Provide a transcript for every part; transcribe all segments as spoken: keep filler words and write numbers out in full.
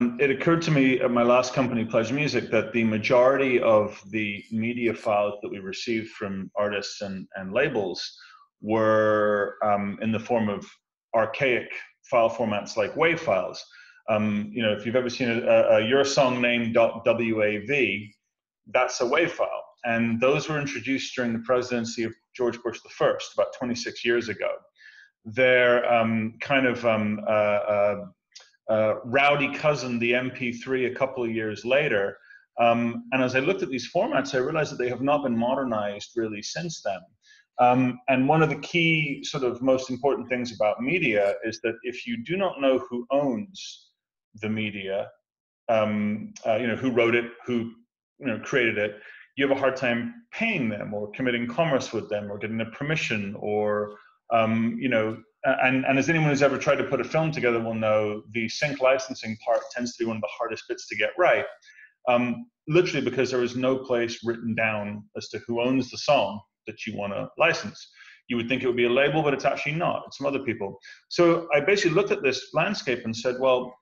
It occurred to me at my last company, Pledge Music, that the majority of the media files that we received from artists and, and labels were um, in the form of archaic file formats like WAV files. Um, you know, if you've ever seen a, a, a your song name .wav, that's a WAV file. And those were introduced during the presidency of George Bush the First, about twenty-six years ago. They're um, kind of um, uh, uh, uh, rowdy cousin, the M P three, a couple of years later. Um, and as I looked at these formats, I realized that they have not been modernized really since then. Um, and one of the key sort of most important things about media is that if you do not know who owns the media, um, uh, you know, who wrote it, who you know, created it, you have a hard time paying them or committing commerce with them or getting a permission or, um, you know, and, and as anyone who's ever tried to put a film together will know, the sync licensing part tends to be one of the hardest bits to get right, um, literally because there is no place written down as to who owns the song that you want to license. You would think it would be a label, but it's actually not. It's some other people. So I basically looked at this landscape and said, well,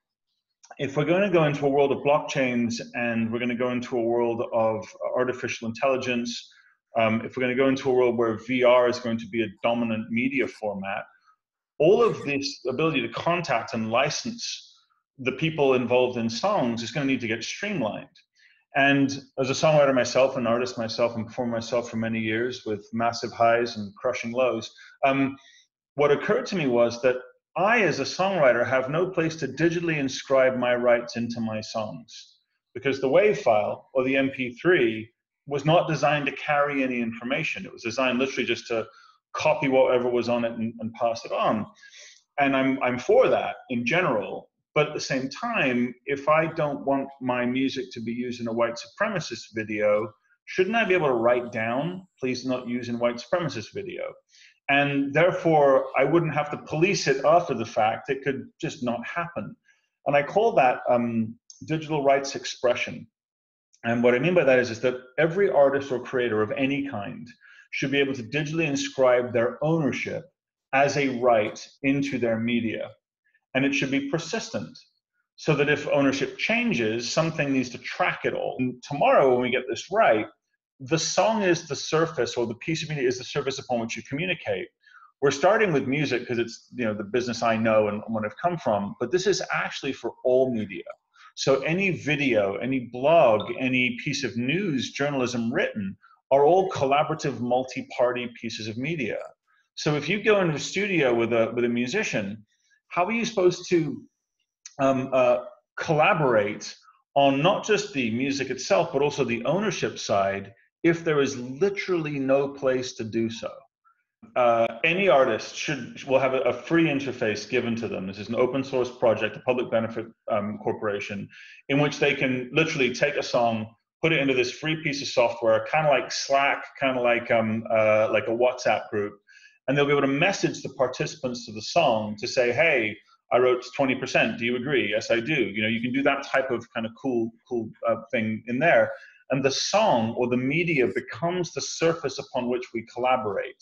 if we're going to go into a world of blockchains and we're going to go into a world of artificial intelligence, um, if we're going to go into a world where V R is going to be a dominant media format, all of this ability to contact and license the people involved in songs is going to need to get streamlined. And as a songwriter myself, an artist myself, and performer myself for many years with massive highs and crushing lows, um, what occurred to me was that I, as a songwriter, have no place to digitally inscribe my rights into my songs because the WAV file or the M P three was not designed to carry any information. It was designed literally just to copy whatever was on it and, and pass it on. And I'm, I'm for that in general. But at the same time, if I don't want my music to be used in a white supremacist video, shouldn't I be able to write down, please not use in white supremacist video? And therefore, I wouldn't have to police it after the fact. It could just not happen. And I call that um, digital rights expression. And what I mean by that is, is that every artist or creator of any kind should be able to digitally inscribe their ownership as a right into their media. And it should be persistent so that if ownership changes, something needs to track it all. And tomorrow, when we get this right, the song is the surface, or the piece of media is the surface upon which you communicate. We're starting with music because it's, you know, the business I know and what I've come from, but this is actually for all media. So any video, any blog, any piece of news, journalism written, are all collaborative, multi-party pieces of media. So if you go into a studio with a, with a musician, how are you supposed to um, uh, collaborate on not just the music itself, but also the ownership side, if there is literally no place to do so? Uh, any artist should will have a, a free interface given to them. This is an open source project, a public benefit um, corporation, in which they can literally take a song, put it into this free piece of software, kind of like Slack, kind of like um, uh, like a WhatsApp group, and they'll be able to message the participants to the song to say, hey, I wrote twenty percent, do you agree? Yes, I do. You know, you can do that type of kind of cool, cool uh, thing in there. And the song or the media becomes the surface upon which we collaborate.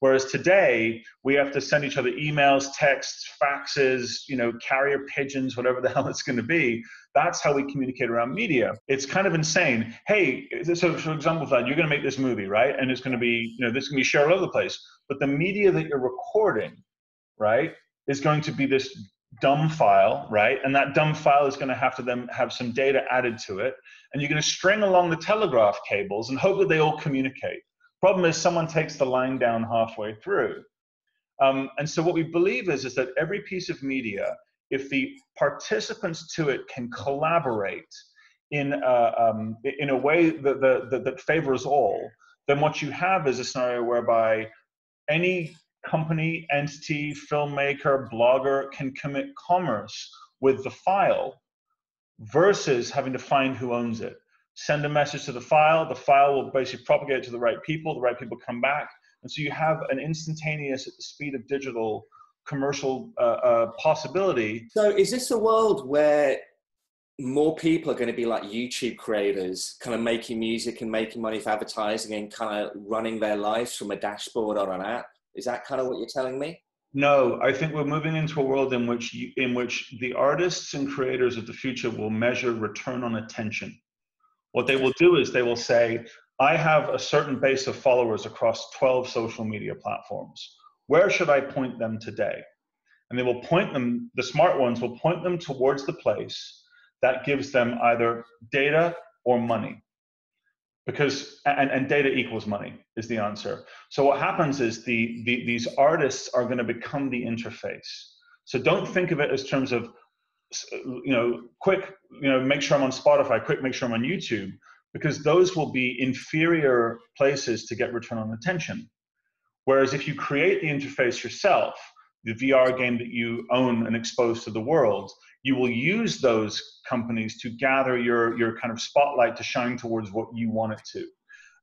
Whereas today, we have to send each other emails, texts, faxes, you know, carrier pigeons, whatever the hell it's going to be. That's how we communicate around media. It's kind of insane. Hey, so for example, Vlad, you're going to make this movie, right? And it's going to be, you know, this can be shared all over the place. But the media that you're recording, right, is going to be this dumb file, right? And that dumb file is going to have to then have some data added to it. And you're going to string along the telegraph cables and hope that they all communicate. Problem is someone takes the line down halfway through. Um, and so what we believe is, is that every piece of media, if the participants to it can collaborate in a, um, in a way that, that, that favors all, then what you have is a scenario whereby any company, entity, filmmaker, blogger can commit commerce with the file versus having to find who owns it. Send a message to the file, the file will basically propagate it to the right people, the right people come back. And so you have an instantaneous, at the speed of digital, commercial uh, uh, possibility. So is this a world where more people are going to be like YouTube creators, kind of making music and making money for advertising and kind of running their lives from a dashboard on an app? Is that kind of what you're telling me? No, I think we're moving into a world in which you, in which the artists and creators of the future will measure return on attention. What they will do is they will say, I have a certain base of followers across twelve social media platforms. Where should I point them today? And they will point them, the smart ones will point them towards the place that gives them either data or money. Because, and, and data equals money is the answer. So what happens is the, the these artists are going to become the interface. So don't think of it as terms of, you know, quick, you know, make sure I'm on Spotify, quick, make sure I'm on YouTube, because those will be inferior places to get return on attention. Whereas if you create the interface yourself, the V R game that you own and expose to the world, you will use those companies to gather your, your kind of spotlight to shine towards what you want it to.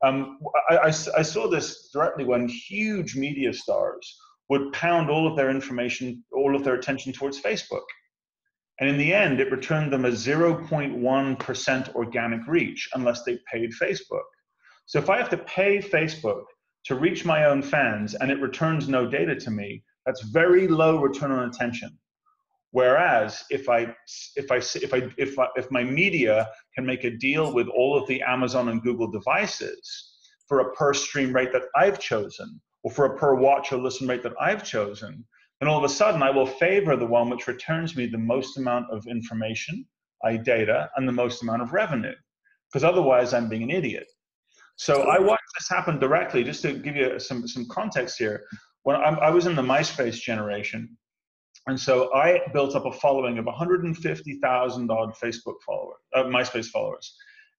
Um, I, I, I saw this directly when huge media stars would pound all of their information, all of their attention towards Facebook. And in the end, it returned them a zero point one percent organic reach unless they paid Facebook. So if I have to pay Facebook to reach my own fans and it returns no data to me, that's very low return on attention. Whereas if I, if I, if I, if I, if my media can make a deal with all of the Amazon and Google devices for a per stream rate that I've chosen, or for a per watch or listen rate that I've chosen, then all of a sudden I will favor the one which returns me the most amount of information, i.e. data, and the most amount of revenue, because otherwise I'm being an idiot. So I watched this happen directly, just to give you some, some context here. When I, I was in the MySpace generation, and so I built up a following of one hundred fifty thousand odd Facebook followers, uh, MySpace followers.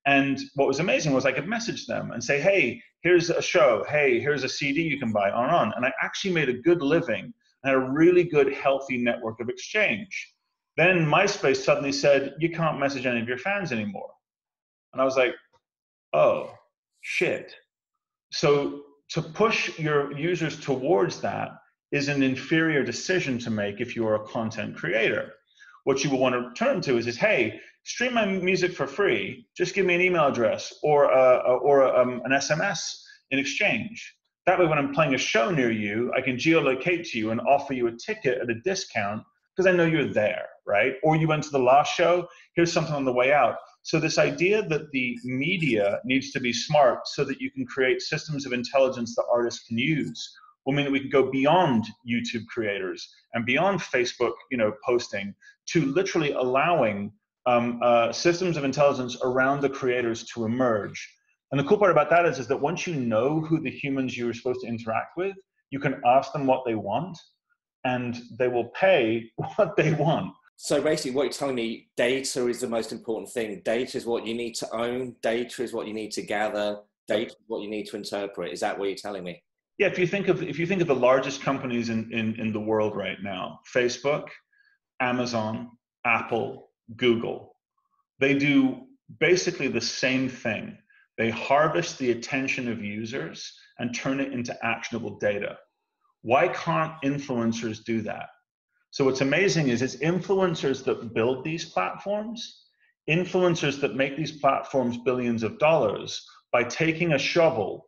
And what was amazing was I could message them and say, hey, here's a show. Hey, here's a C D you can buy, on and on. And I actually made a good living and a really good, healthy network of exchange. Then MySpace suddenly said, you can't message any of your fans anymore. And I was like, oh, shit. So to push your users towards that is an inferior decision to make if you are a content creator. What you will want to turn to is, is hey, stream my music for free, just give me an email address or, a, or a, um, an S M S in exchange. That way when I'm playing a show near you, I can geolocate to you and offer you a ticket at a discount because I know you're there, right? Or you went to the last show, here's something on the way out. So this idea that the media needs to be smart so that you can create systems of intelligence that artists can use will mean that we can go beyond YouTube creators and beyond Facebook, you know, posting to literally allowing um, uh, systems of intelligence around the creators to emerge. And the cool part about that is, is that once you know who the humans you are supposed to interact with, you can ask them what they want and they will pay what they want. So basically what you're telling me, data is the most important thing. Data is what you need to own. Data is what you need to gather. Data is what you need to interpret. Is that what you're telling me? Yeah, if you think of if you think of the largest companies in, in, in the world right now, Facebook, Amazon, Apple, Google, they do basically the same thing. They harvest the attention of users and turn it into actionable data. Why can't influencers do that? So what's amazing is it's influencers that build these platforms, influencers that make these platforms billions of dollars by taking a shovel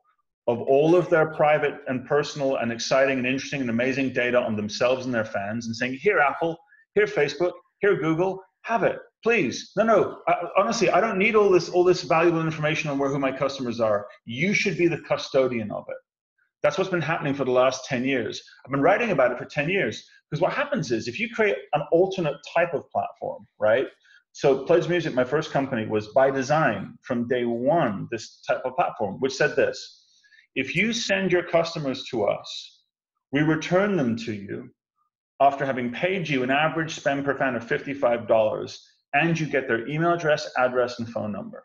of all of their private and personal and exciting and interesting and amazing data on themselves and their fans and saying, here, Apple, here, Facebook, here, Google, have it, please. No, no, I, honestly, I don't need all this, all this valuable information on where who my customers are. You should be the custodian of it. That's what's been happening for the last ten years. I've been writing about it for ten years because what happens is if you create an alternate type of platform, right? So Pledge Music, my first company, was by design from day one, this type of platform, which said this: if you send your customers to us, we return them to you after having paid you an average spend per fan of fifty-five dollars, and you get their email address, address, and phone number.